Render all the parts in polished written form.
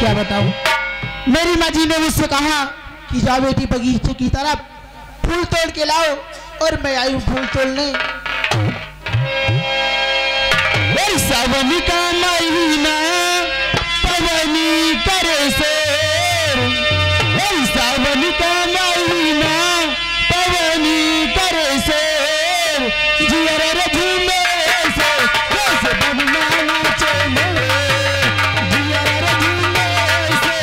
क्या बताऊं। मेरी माँ जी ने मुझसे कहा कि जाओ बेटी बगीचे की तरफ फूल तोड़ के लाओ, और मैं आई फूल तोड़ने। सावन का महीना पवनी करे से, सावन का महीना पवनी करे से, जियर रजुमे से रस बनना नाचे मेरे, जियर रजुमे से।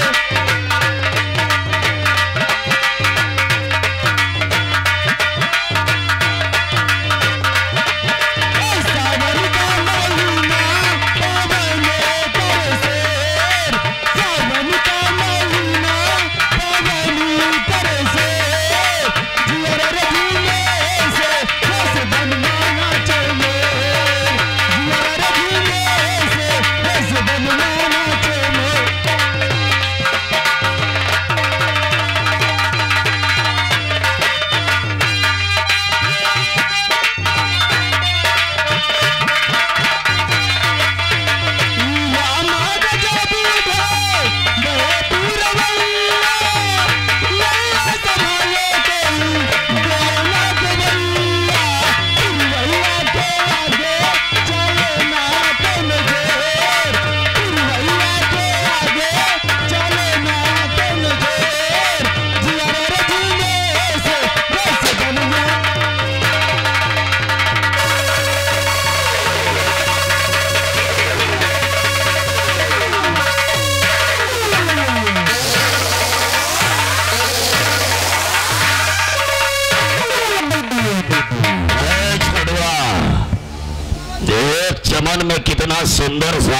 सुंदर सा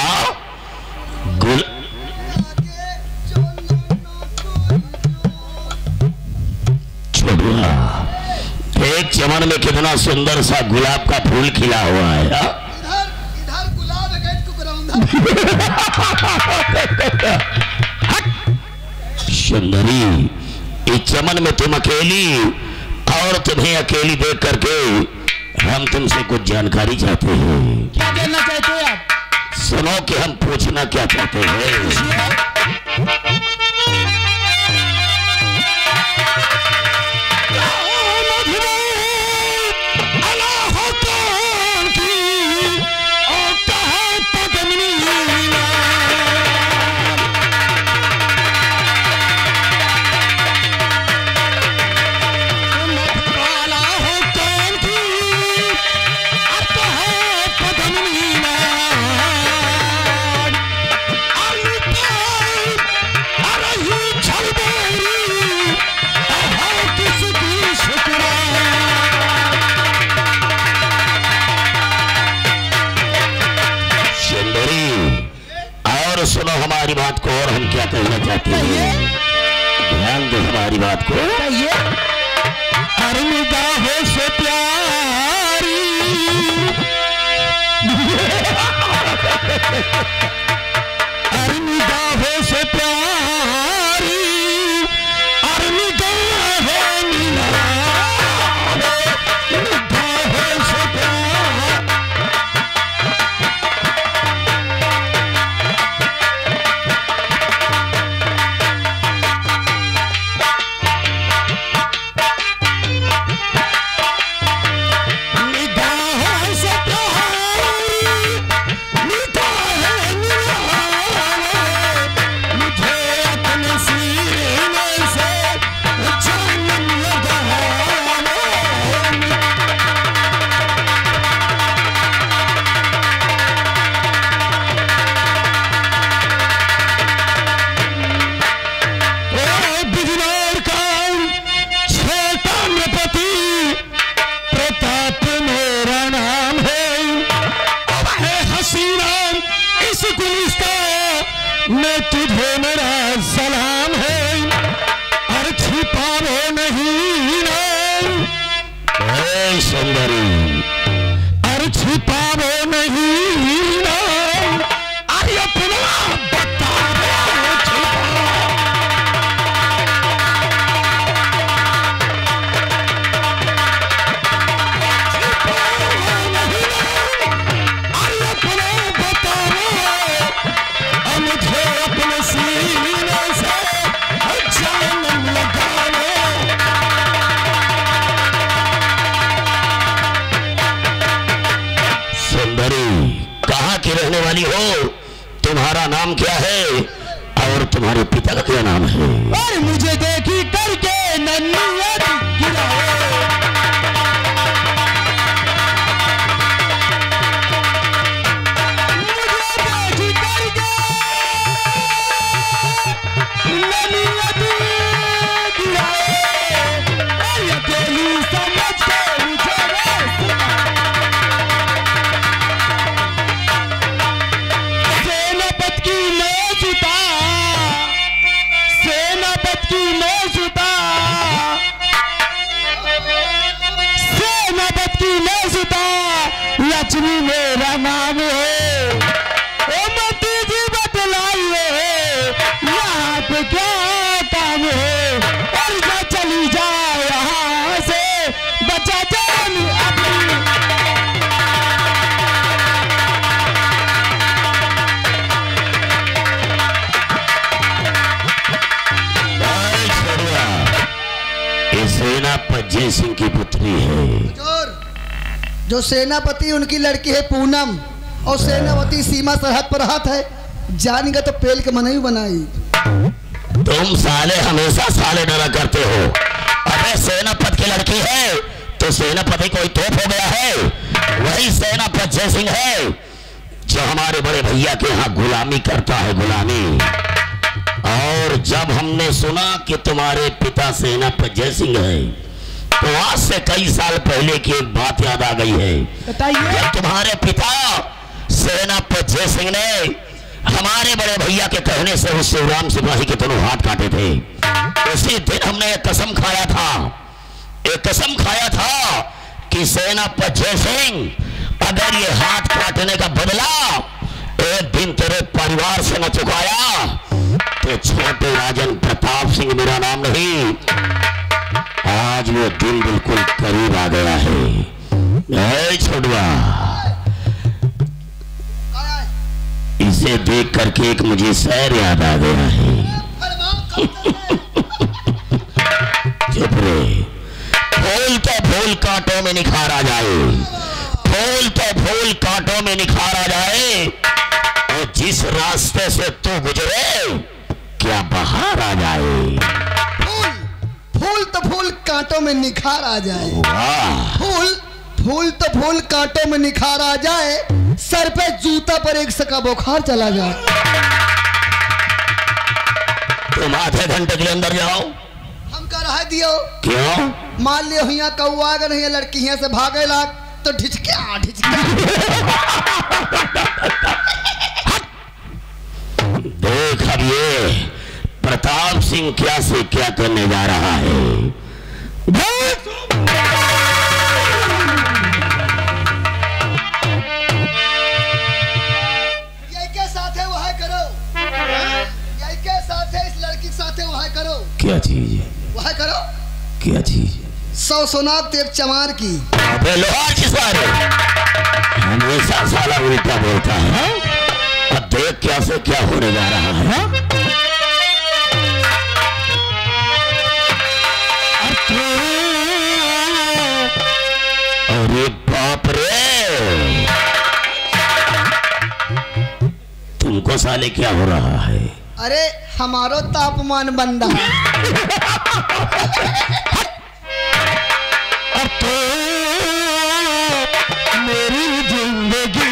गुल छोड़ूंगा, एक चमन में कितना सुंदर सा गुलाब का फूल खिला हुआ है। इधर गुलाब है सुंदरी, इस चमन में तुम अकेली, और तुम्हें अकेली देख करके हम तुमसे कुछ जानकारी चाहते हैं। क्या जानना चाहते हैं आप? सुनो कि हम पूछना क्या चाहते हैं। बात को और हम क्या कहना चाहते हैं, ध्यान दो हमारी बात को। निगाहों से प्यारी निगाहों से प्यारी See you. भरी, कहाँ की रहने वाली हो, तुम्हारा नाम क्या है और तुम्हारे पिता का क्या नाम है? और मुझे देखी करके नन्नत जय सिंह की पुत्री है, जो सेनापति उनकी लड़की है पूनम, और सेनापति सीमा सरहद पर हाथ है, जानेगा तो पेल के मन ही बनाई। तुम साले हमेशा साले डरा करते हो। अरे सेनापति की लड़की है तो सेनापति कोई तोप हो गया है? वही सेनापति जय सिंह है जो हमारे बड़े भैया के यहाँ गुलामी करता है, गुलामी। और जब हमने सुना कि तुम्हारे पिता सेनापति जय सिंह है, तो आज से कई साल पहले की एक बात याद आ गई है। बताइए। तुम्हारे पिता सेनापति जय सिंह ने हमारे बड़े भैया के कहने से उस शिवराम सिपाही के दोनों हाथ काटे थे। उसी दिन हमने एक कसम खाया था, कि सेनापति जय सिंह, अगर ये हाथ काटने का बदला एक दिन तेरे परिवार से न चुकाया तो छोटे राजन प्रताप सिंह मेरा नाम नहीं। आज वो दिन बिल्कुल करीब आ गया है। ऐ छोड़वा, इसे देख करके एक मुझे शहर याद आ गया है। चुप रे। फूल तो फूल कांटों में निखारा जाए, और जिस रास्ते से तू गुजरे क्या बाहर आ जाए। फूल तो फूल कांटों में निखार आ जाए, सर पे जूता पर एक सका बुखार चला जाए। तुम आधे घंटे के अंदर जाओ, हम कह रहा दियो। क्यों? मान लियो यहाँ कौआ अगर नहीं लड़की यहाँ से भागे लाग तो ढिचक्या देख अब ये प्रताप सिंह क्या से क्या करने जा रहा है। यही के साथ है वह करो, इस लड़की के साथ है वह करो। क्या चीज है वह करो? क्या चीज? सौ सोना तेज चमार की लोहार की सारे हमेशा साला उल्टा बोलता है। अब देख क्या से क्या होने जा रहा है। अरे बाप रे, तुमको साले क्या हो रहा है? अरे हमारो तापमान बंदा मेरी जिंदगी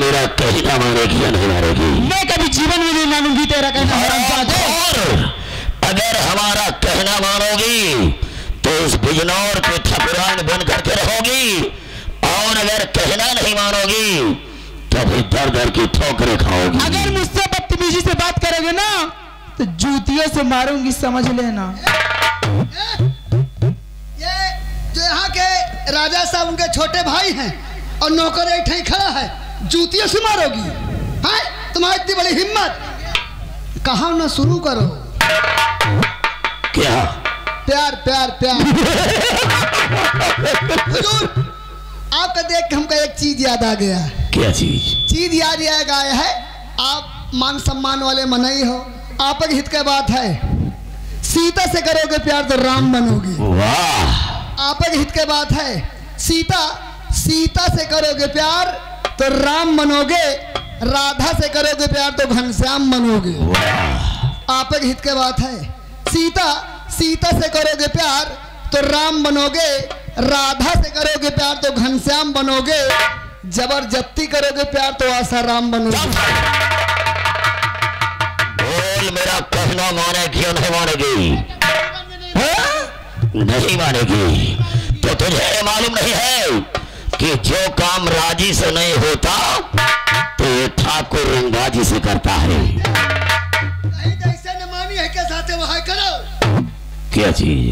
मेरा कहना मानेगी या नहीं मानेगी, मैं कभी जीवन में नहीं मानूंगी तेरा कहना। और अगर हमारा कहना मानोगी तो उस बिजनौर के ठपुरान बन करके रहोगी, और अगर कहना नहीं मानोगी तो भी दर दर की ठोकरें खाओगी। अगर मुझसे बदतमीजी से बात करोगे ना तो जूतियों से मारूंगी, समझ लेना। ये जो यहाँ के राजा साहब उनके छोटे भाई हैं और नौकर एक ही खड़ा है, जूतियों से मारोगी? हाँ, तुम्हारी इतनी बड़ी हिम्मत कहाँ ना शुरू करो। क्या प्यार प्यार प्यार हुजूर, आपका देख हमको एक चीज याद आ गया। क्या चीज याद आया है? आप मान सम्मान वाले मनाई हो, आपके हित की बात है। सीता से करोगे प्यार तो राम बनोगे। वाह, आपके हित की बात है। सीता से करोगे प्यार तो राम बनोगे, राधा से करोगे प्यार तो घनश्याम बनोगे। आपके हित की बात है। सीता से करोगे प्यार तो राम बनोगे, राधा से करोगे प्यार तो घनश्याम बनोगे, जबरदस्ती करोगे प्यार तो आसाराम बनोगे। मेरा कहना मानेगी या नहीं मानेगी? नहीं मानेगी। तो तुझे मालूम नहीं है कि जो काम राजी से नहीं होता तो ये ठाकुर रंगबाजी से करता है। मानी है क्या साथे वहाँ करो? क्या चीज?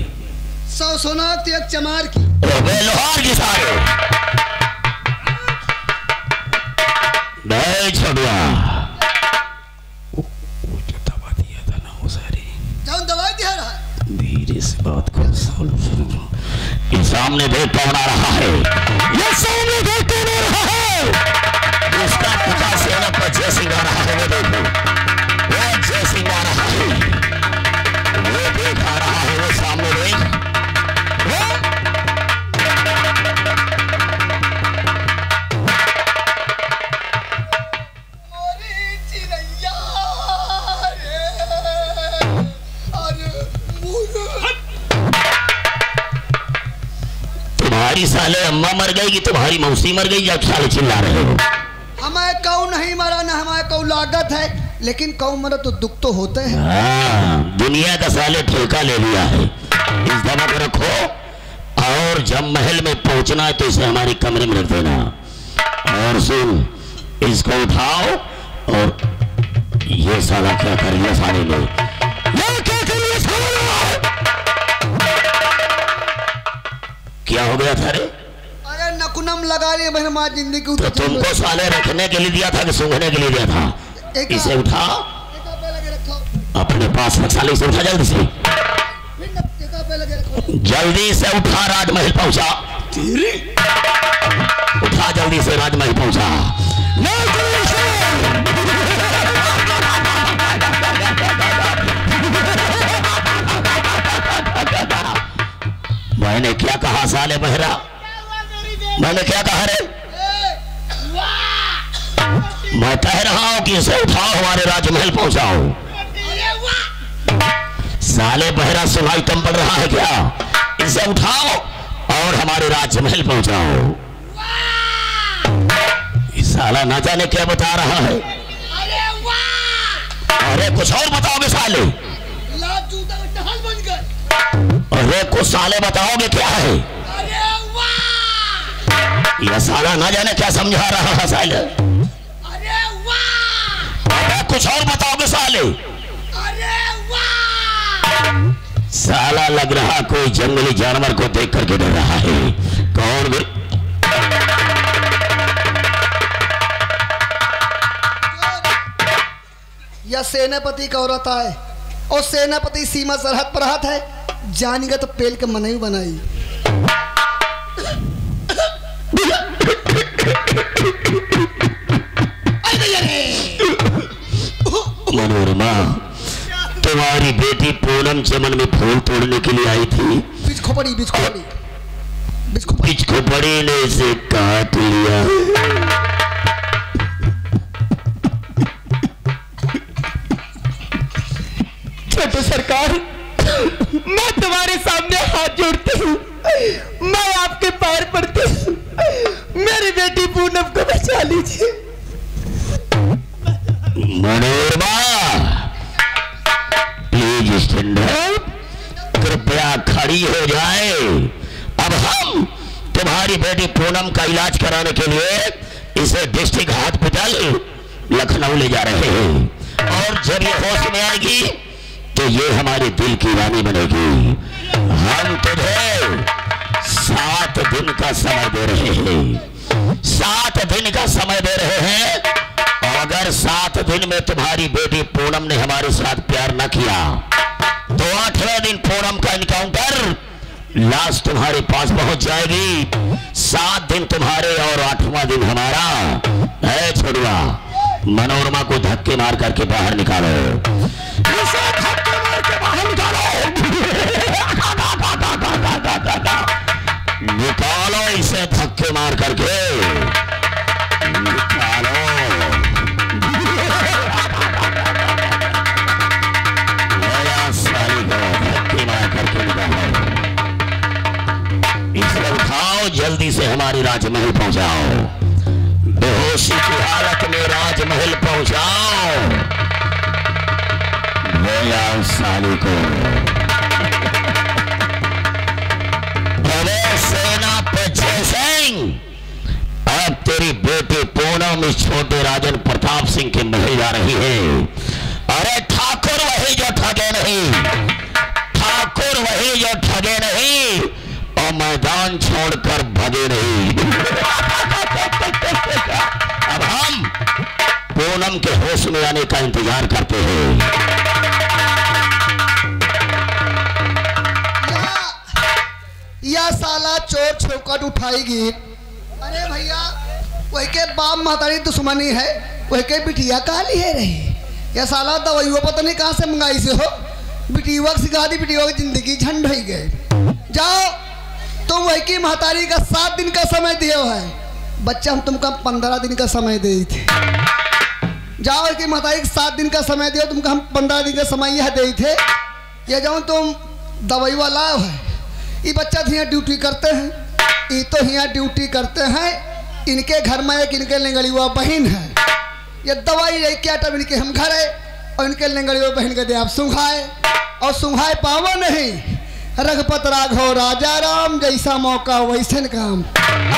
100 सोना तो एक चमार की, वे लोहार की सारे नहीं छोड़िया। धीरे से बात कर, सामने देख कौन आ रहा है? ये सामने देख कौन आ रहा है? उसका पिता सेनापति जय सिंह आ रहा है। वो देखो, वो जय सिंह आ रहा है। वो देख आ रहा है, वो सामने देख। साले अम्मा मर गई कि तुम्हारी मौसी मर गई, जब साले चिल्ला रहे हो। हमारे कऊ नहीं मरा ना हमारे कऊ लागत है, लेकिन कऊ मरा तो दुख तो होते हैं। हाँ, दुनिया का साले ठेका ले लिया है। इस दवा को रखो, और जब महल में पहुंचना है तो इसे हमारी कमरे में रख देना। और सुन, इसको उठाओ। और ये साला क्या कर लिया साले ने? क्या हो गया था रे? अरे नकुनम लगा रही बहन माँ जिंदगी। तो तुमको साले रखने के लिए दिया था कि सूंघने के लिए दिया था? इसे उठा, अपने पास रख साले। इसे उठा जल्दी से, जल्दी से उठा। राजमहल पहुंचा, उठा जल्दी से, राजमहल पहुंचा। मैंने क्या कहा साले बहरा? मैंने क्या कहा रे? मैं कह रहा हूं कि इसे उठाओ, हमारे राजमहल पहुंचाओ। साले बहरा, सुनाई कम पड़ रहा है क्या? इसे उठाओ और हमारे राजमहल पहुंचाओ। इस साला ना जाने क्या बता रहा है। अरे कुछ और बताओगे साले? अरे कुछ साले बताओगे क्या है? यह साला ना जाने क्या समझा रहा है साले। अरे कुछ और बताओगे साले? साला लग रहा कोई जंगली जानवर को देख करके डर रहा है। कौन? यह सेनापति का औरत है, और सेनापति सीमा सरहद पर हाथ है, जानेगा तो पेल के मनाई बनाई। मनोरमा, तुम्हारी बेटी पूनम चमन में फूल तोड़ने के लिए आई थी। बिचखोपड़ी ने इसे काट लिया। छोटे सरकार, मैं तुम्हारे सामने हाथ जोड़ती हूँ, मैं आपके पैर पड़ती हूँ, मेरी बेटी पूनम को बचा लीजिए। इलाज कराने के लिए इसे डिस्ट्रिक्ट हॉस्पिटल लखनऊ ले जा रहे हैं। और जब ये होश में आएगी तो ये हमारे दिल की रानी बनेगी। हम तुझे 7 दिन का समय दे रहे हैं, 7 दिन का समय दे रहे हैं। और अगर 7 दिन में तुम्हारी बेटी पूनम ने हमारे साथ प्यार न किया तो 8वें दिन पूनम का इनकाउंटर लाश तुम्हारे पास पहुंच जाएगी। 7 दिन तुम्हारे और 8वां दिन हमारा है। छोड़ुआ, मनोरमा को धक्के मार करके बाहर निकालो, इसे धक्के मार के बाहर निकालो, निकालो, इसे धक्के मार करके निकालो। जल्दी से हमारे राजमहल पहुंचाओ, बेहोशी की हालत में राजमहल पहुंचाओ भैया साली को। अरे सेनापति जय सिंह, अब तेरी बेटी पूनम इस छोटे राजन प्रताप सिंह के महल जा रही है। अरे ठाकुर वही जो ठगे नहीं, ठाकुर वही जो ठगे नहीं और मैदान छोड़कर भगे नहीं। अब हम पूनम के होश में आने का इंतजार करते हैं। या साला चोर चौकट उठाएगी। अरे भैया, वही के बाप महतारी दुश्मनी है, वही के बिटिया काली है रही। या साला दवाइयों पता नहीं कहां से मंगाई से हो, बिटिया की सिखा दी, बिटिया की जिंदगी झंड हो गए। जाओ, तुम वही की महतारी का 7 दिन का समय दिया है, बच्चा हम तुमका 15 दिन का समय दे थे। जाओ वही की महतारी का 7 दिन का समय दिया, तुमका हम 15 दिन का समय यह दे थे। यह जाओ तुम दवाई वाला है, ये बच्चा तो यहाँ ड्यूटी करते हैं, ये तो यहाँ ड्यूटी करते हैं। इनके घर में एक इनके लेंगड़िया बहन है, यह दवाई ले के आटा इनके हम घर है और इनके लेंगड़िया बहन के दे आप सुंघाए और सुंघाए पावा नहीं। रघपत राघव राजा राम, जैसा मौका वैसन काम।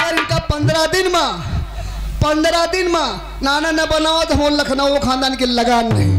और इनका 15 दिन माँ नाना न बनाओ तो हम लखनऊ खानदान के लगान नहीं।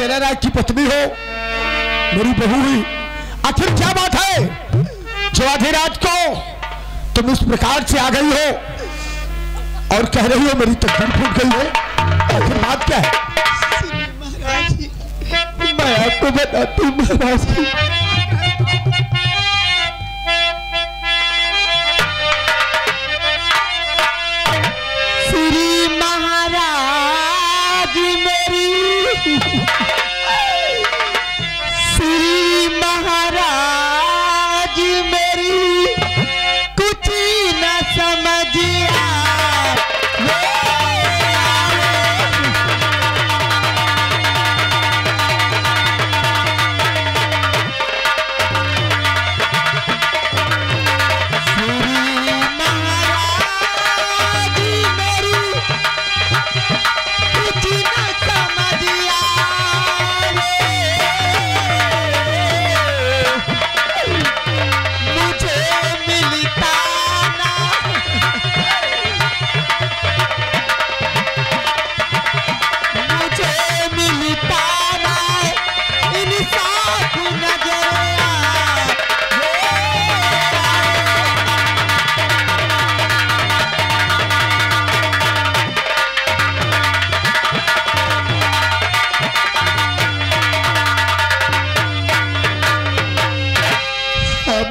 सेनाराज की पत्नी हो, मेरी बहू हुई, आखिर क्या बात है जो आधी रात को तुम इस प्रकार से आ गई हो और कह रही हो मेरी तकदीर फूट गई है? आखिर बात क्या है? मैं आपको बताती हूँ महाराज जी, श्री महाराज मेरी, श्री महाराज मेरी कुछ न समझिया।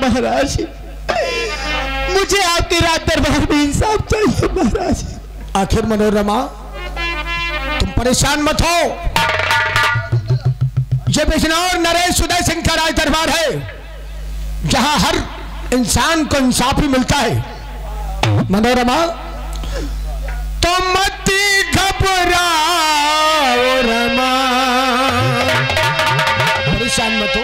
महाराज, मुझे आपके राज दरबार में इंसाफ चाहिए महाराज। आखिर मनोरमा तुम परेशान मत हो, ये बिजनौर नरेश उदय सिंह का राज दरबार है जहां हर इंसान को इंसाफ ही मिलता है। मनोरमा तुम मत घबराओ रमा, परेशान मत हो।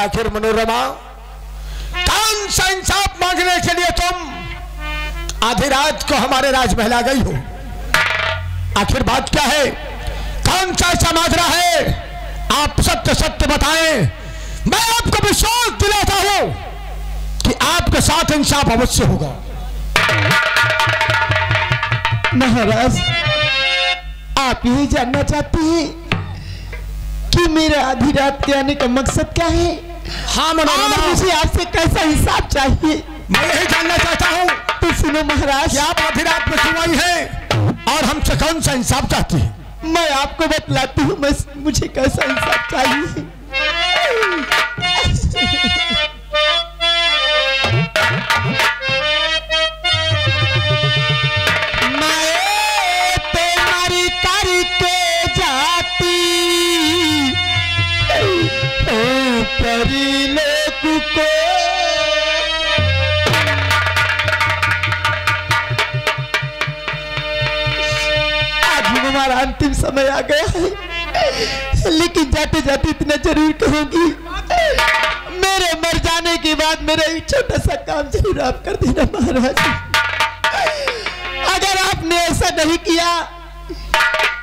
आखिर मनोरमा कौन सा इंसाफ मांगने के लिए तुम आधी रात को हमारे राजमहल आ गई हो? आखिर बात क्या है, कौन सा ऐसा माजरा है? आप सत्य सत्य बताएं, मैं आपको विश्वास दिलाता हूं कि आपके साथ इंसाफ अवश्य होगा। महाराज आप यही जानना चाहती हैं कि मेरा आधी रात के आने का मकसद क्या है? हाँ मनोरमा, मुझे आपसे कैसा हिसाब चाहिए मैं यही जानना चाहता हूँ। तो सुनो महाराज, आप आधी रात में क्यों आई हैं और हमसे कौन सा इंसाफ चाहती है? मैं आपको बतलाती हूँ मुझे कैसा इंसाफ चाहिए। अंतिम समय आ गया है, लेकिन जाते जाते इतना जरूर कहूंगी, मेरे मर जाने के बाद मेरा एक छोटा सा काम जरूर आप कर देना महाराज। अगर आपने ऐसा नहीं किया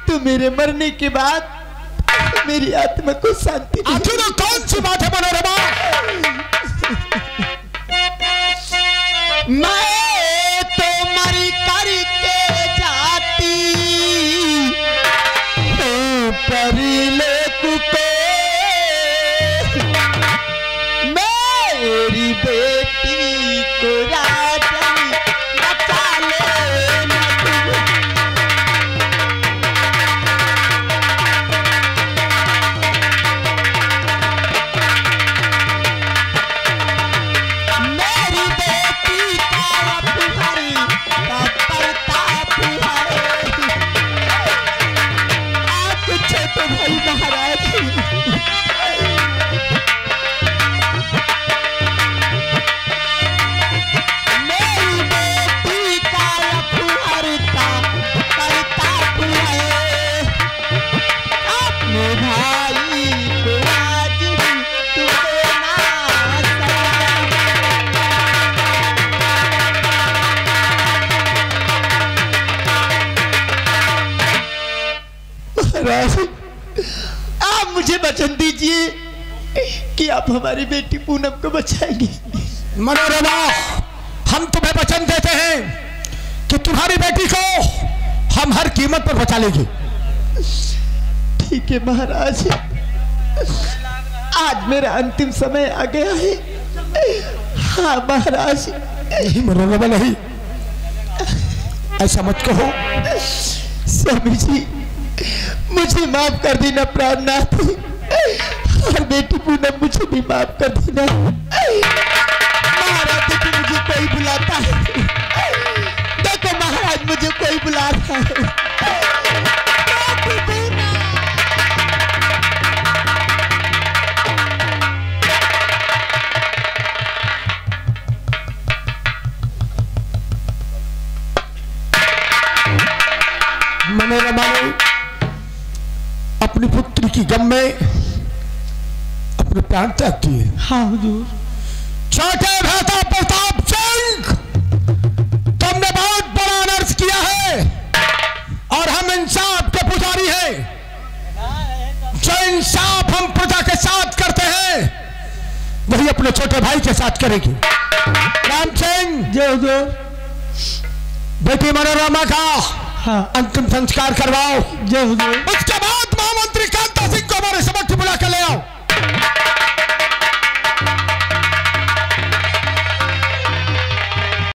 तो मेरे मरने के बाद मेरी आत्मा को शांति। आखिर कौन सी बात है मनोरमा? मैं मेरी बेटी को राजनी बचा लेना तुम। मेरी बेटी का पुहारी का प्रताप है, आप कुछ तो भाई महाराज। आप मुझे वचन दीजिए कि आप हमारी बेटी पूनम को बचाएंगे। मनोरमा, हम तुम्हें वचन देते हैं कि तुम्हारी बेटी को हम हर कीमत पर बचा लेंगे। ठीक है महाराज, आज मेरा अंतिम समय आ गया है। हाँ महाराज। नहीं मनोरमा नहीं, ऐसा मत कहो। स्वामी जी मुझे माफ कर देना प्राणनाथ, और बेटी पूनम मुझे भी माफ कर देना। महाराज देखो मुझे कोई बुलाता है, देखो महाराज मुझे कोई बुलाता है। मनोरमा ने अपनी पुत्री की गम में अपने प्राण त्याग दिए। हाँ हुजूर। छोटे भ्राता प्रताप सिंह, तुमने बहुत बड़ा अनर्थ किया है, और हम इंसाफ के पुजारी हैं। जो इंसाफ हम प्रजा के साथ करते हैं वही अपने छोटे भाई के साथ करेंगे। राम सिंह जय हुजूर, बेटी मनोरमा का अंतिम संस्कार करवाओ। जय हुजूर। उसके बाद महामंत्री कांता सिंह को हमारे समक्ष बुला कर ले आओ।